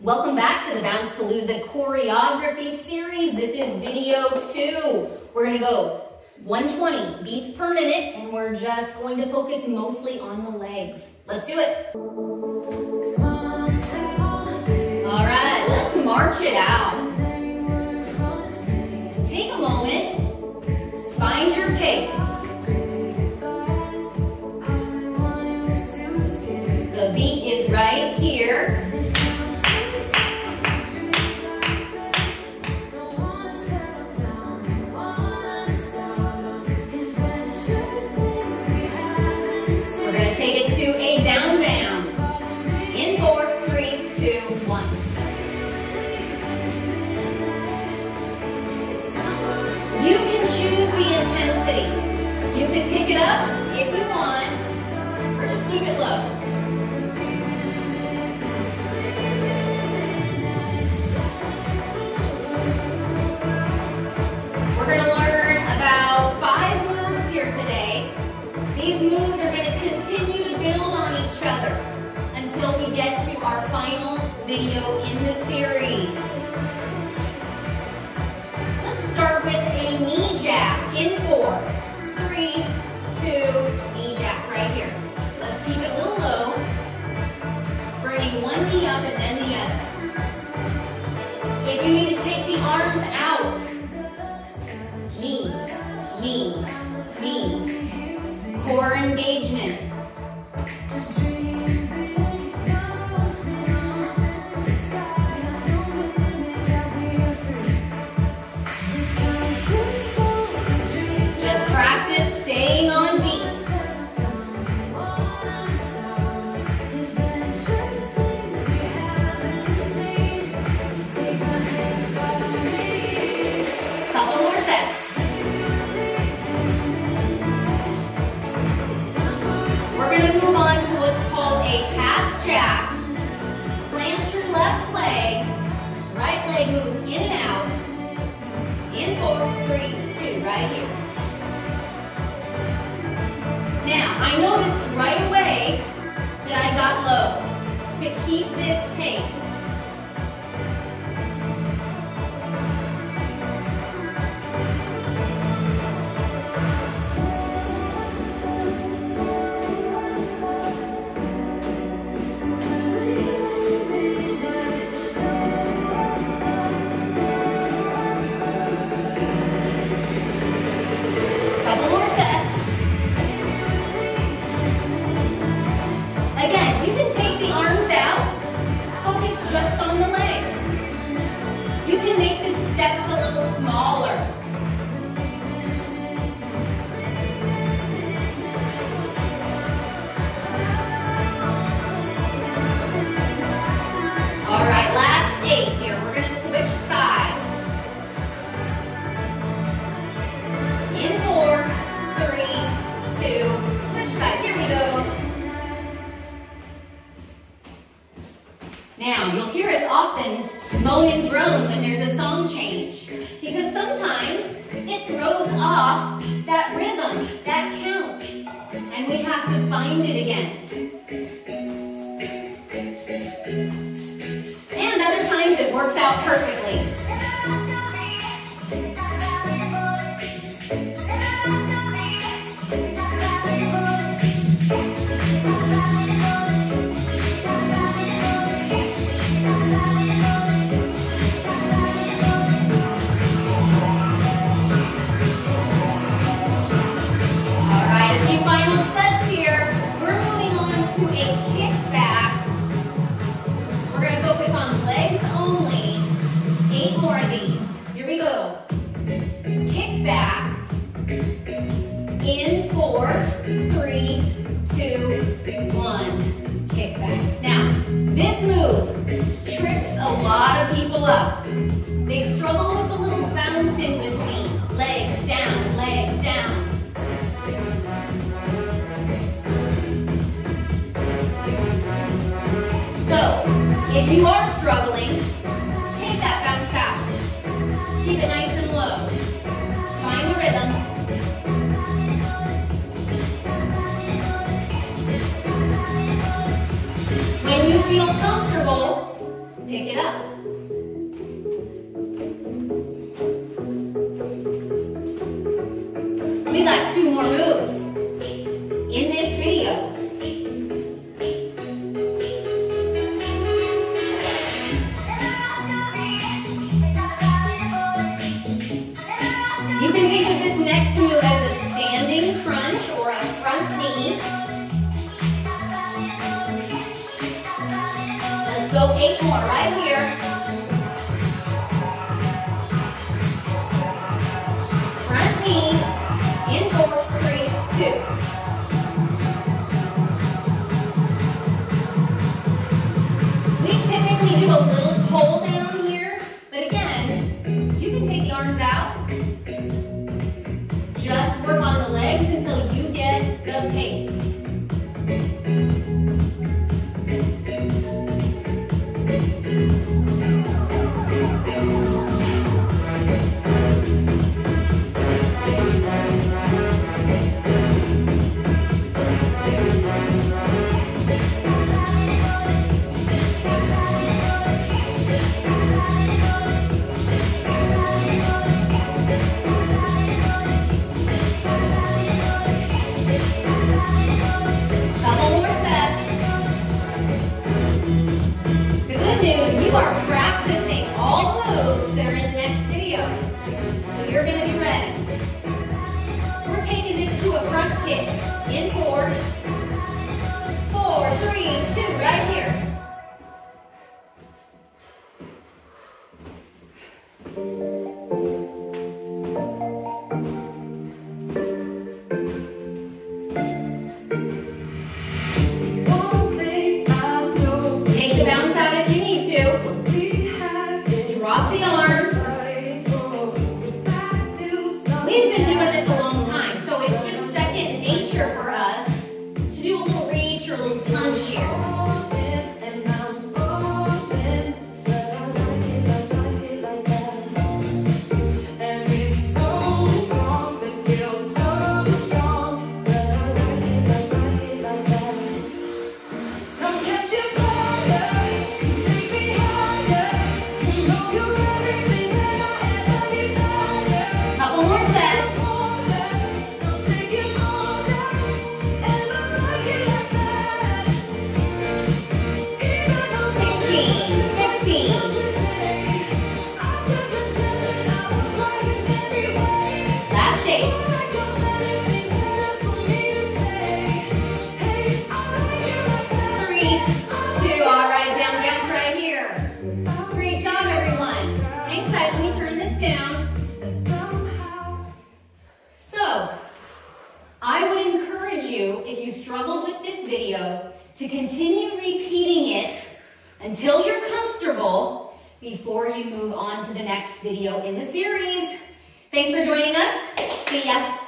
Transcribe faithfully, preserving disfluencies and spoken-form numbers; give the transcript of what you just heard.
Welcome back to the Bounce Palooza choreography series. This is video two. We're gonna go one twenty beats per minute and we're just going to focus mostly on the legs. Let's do it. All right, let's march it out. Take a moment, find your pace. The beat is right here. You can pick it up if you want, or just keep it low. We're going to learn about five moves here today. These moves are going to continue to build on each other until we get to our final video in the series. Let's start with a knee jab in four. Engagement. Just practice staying on beat. Couple more sets. Right here. Now, I noticed right away that I got low. To keep this pace. Now, you'll hear us often moan and drone when there's a song change, because sometimes it throws off that rhythm, that count, and we have to find it again. And other times it works out perfectly. In four, three, two, one, kick back. Now, this move trips a lot of people up. They struggle with the little bouncing between leg down, leg down. So, if you are struggling, take that bounce out. Keep it nice and low. Find the rhythm. Feel comfortable, pick it it up. We got two more moves in this video. You can picture this next move as a standing crunch or a front knee. Let's go eight more right here. To continue repeating it until you're comfortable before you move on to the next video in the series. Thanks for joining us. See ya.